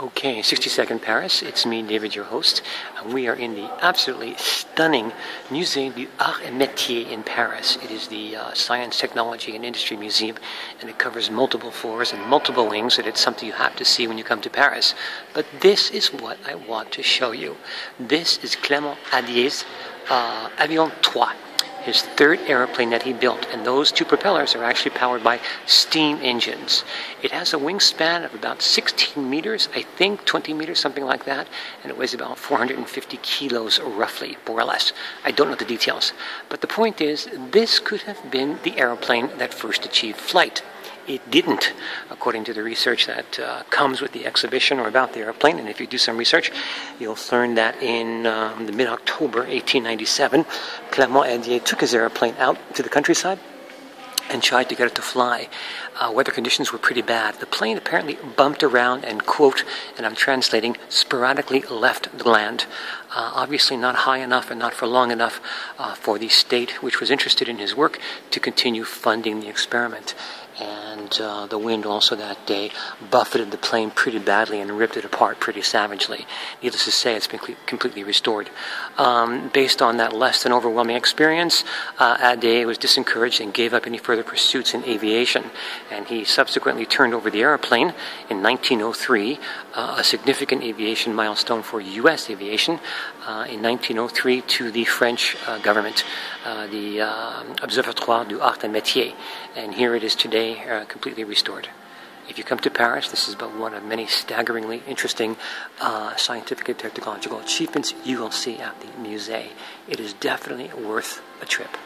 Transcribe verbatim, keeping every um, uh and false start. Okay, sixty second Paris, it's me, David, your host. We are in the absolutely stunning Musée des Arts et Métiers in Paris. It is the uh, Science, Technology, and Industry Museum, and it covers multiple floors and multiple wings, and it's something you have to see when you come to Paris. But this is what I want to show you. This is Clément Ader's uh, Avion Trois, his third airplane that he built, and those two propellers are actually powered by steam engines. It has a wingspan of about sixteen meters, I think, twenty meters, something like that, and it weighs about four hundred fifty kilos, roughly, more or less. I don't know the details. But the point is, this could have been the airplane that first achieved flight. It didn't, according to the research that uh, comes with the exhibition or about the airplane. And if you do some research, you'll learn that in um, the mid-October eighteen ninety-seven, Clément Ader took his airplane out to the countryside and tried to get it to fly. Uh, weather conditions were pretty bad. The plane apparently bumped around and, quote, and I'm translating, sporadically left the land. Uh, obviously not high enough and not for long enough uh, for the state, which was interested in his work, to continue funding the experiment. And uh, the wind also that day buffeted the plane pretty badly and ripped it apart pretty savagely. Needless to say, it's been completely restored. Um, based on that less than overwhelming experience, uh, Ader was disencouraged and gave up any further pursuits in aviation. And he subsequently turned over the airplane in nineteen oh three, uh, a significant aviation milestone for U S aviation, uh, in nineteen oh three to the French uh, government, uh, the uh, Observatoire des Arts et Métiers. And here it is today, Uh, completely restored. If you come to Paris, this is but one of many staggeringly interesting uh, scientific and technological achievements you will see at the musée. It is definitely worth a trip.